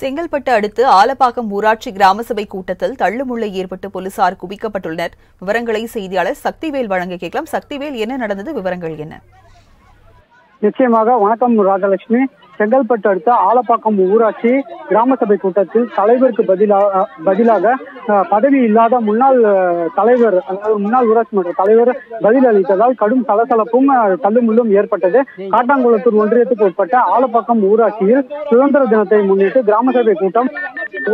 செங்கல்பட்டு அடுத்து ஆலப்பாக்கம் ஊராட்சி கிராம சபை கூட்டத்தில் தள்ளுமுள்ளை ஏற்பட்டு போலீசார் குவிக்கப்பட்டுள்ளனர். விவரங்களை செய்தியாளர் சக்திவேல் வழங்க கேட்கலாம். சக்திவேல், என்ன நடந்தது, விவரங்கள் என்ன? நிச்சயமாக வணக்கம் ராஜலட்சுமி. செங்கல்பட்டு அடுத்த ஆலப்பாக்கம் ஊராட்சி கிராம சபை கூட்டத்தில் தலைவருக்கு பதிலாக பதவி இல்லாத முன்னாள் தலைவர், அதாவது முன்னாள் ஊராட்சி மன்ற தலைவர் பதில் அளித்ததால் கடும் சலசலப்பும் தள்ளுமுள்ளும் ஏற்பட்டது. காட்டாங்குளத்தூர் ஒன்றியத்துக்கு உட்பட்ட ஆலப்பாக்கம் ஊராட்சியில் சுதந்திர தினத்தை முன்னிட்டு கிராம சபை கூட்டம்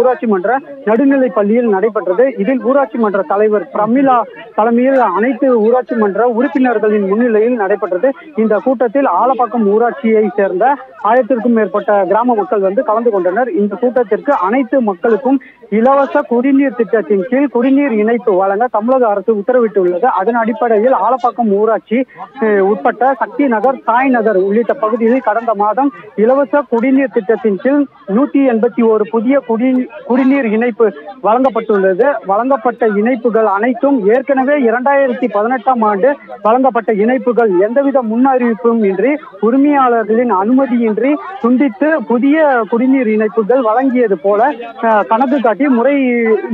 ஊராட்சி மன்ற நடுநிலைப் பள்ளியில் நடைபெற்றது. இதில் ஊராட்சி மன்ற தலைவர் பிரமிளா தலைமையில் அனைத்து ஊராட்சி மன்ற உறுப்பினர்களின் முன்னிலையில் நடைபெற்றது. இந்த கூட்டத்தில் ஆலப்பாக்கம் ஊராட்சியை சேர்ந்த 1000க்கும் மேற்பட்ட கிராம மக்கள் வந்து கலந்து கொண்டனர். இந்த கூட்டத்திற்கு அனைத்து மக்களுக்கும் இலவச குடிநீர் திட்டத்தின் கீழ் குடிநீர் இணைப்பு வழங்க தமிழக அரசு உத்தரவிட்டுள்ளது. அதன் அடிப்படையில் ஆலப்பாக்கம் ஊராட்சி உட்பட்ட சக்தி நகர், தாய் நகர் உள்ளிட்ட பகுதிகளில் கடந்த மாதம் இலவச குடிநீர் திட்டத்தின் கீழ் 181 புதிய குடிநீர் இணைப்பு வழங்கப்பட்டுள்ளது. வழங்கப்பட்ட இணைப்புகள் அனைத்தும் ஏற்கனவே 2018ஆம் ஆண்டு வழங்கப்பட்ட இணைப்புகள். எந்தவித முன்னறிவிப்பும் இன்றி, உரிமையாளர்களின் அனுமதியின்றி துண்டித்து புதிய குடிநீர் இணைப்புகள் வழங்கியது போல கணக்கு காட்டி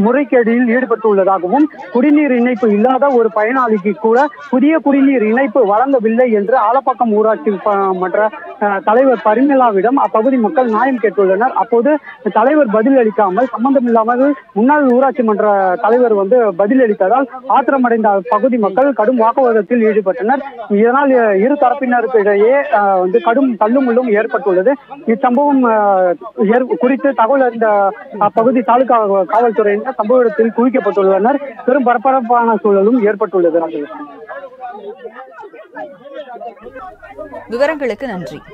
முறைகேடில் ஈடுபட்டுள்ளதாகவும், குடிநீர் இணைப்பு இல்லாத ஒரு பயனாளிக்கு கூட புதிய குடிநீர் இணைப்பு வழங்கவில்லை என்று ஆலப்பாக்கம் ஊராட்சி மன்ற தலைவர் பரிமளாவிடம் அப்பகுதி மக்கள் நியாயம் கேட்டுள்ளனர். அப்போது தலைவர் பதில் அளிக்காமல், சம்பந்தம் இல்லாமல் முன்னாள் ஊராட்சி மன்ற தலைவர் வந்து பதிலளித்ததால் ஆத்திரமடைந்த பகுதி மக்கள் கடும் வாக்குவாதத்தில் ஈடுபட்டனர். இதனால் இரு தரப்பினருக்கு இடையே வந்து கடும் தள்ளுமுள்ளும் ஏற்பட்டுள்ளது. இச்சம்பவம் குறித்து தகவல் அறிந்த அப்பகுதி தாலுகா காவல்துறையினர் சம்பவ இடத்தில் குவிக்கப்பட்டுள்ளனர். பெரும் பரபரப்பான சூழலும் ஏற்பட்டுள்ளது. விவரங்களுக்கு நன்றி.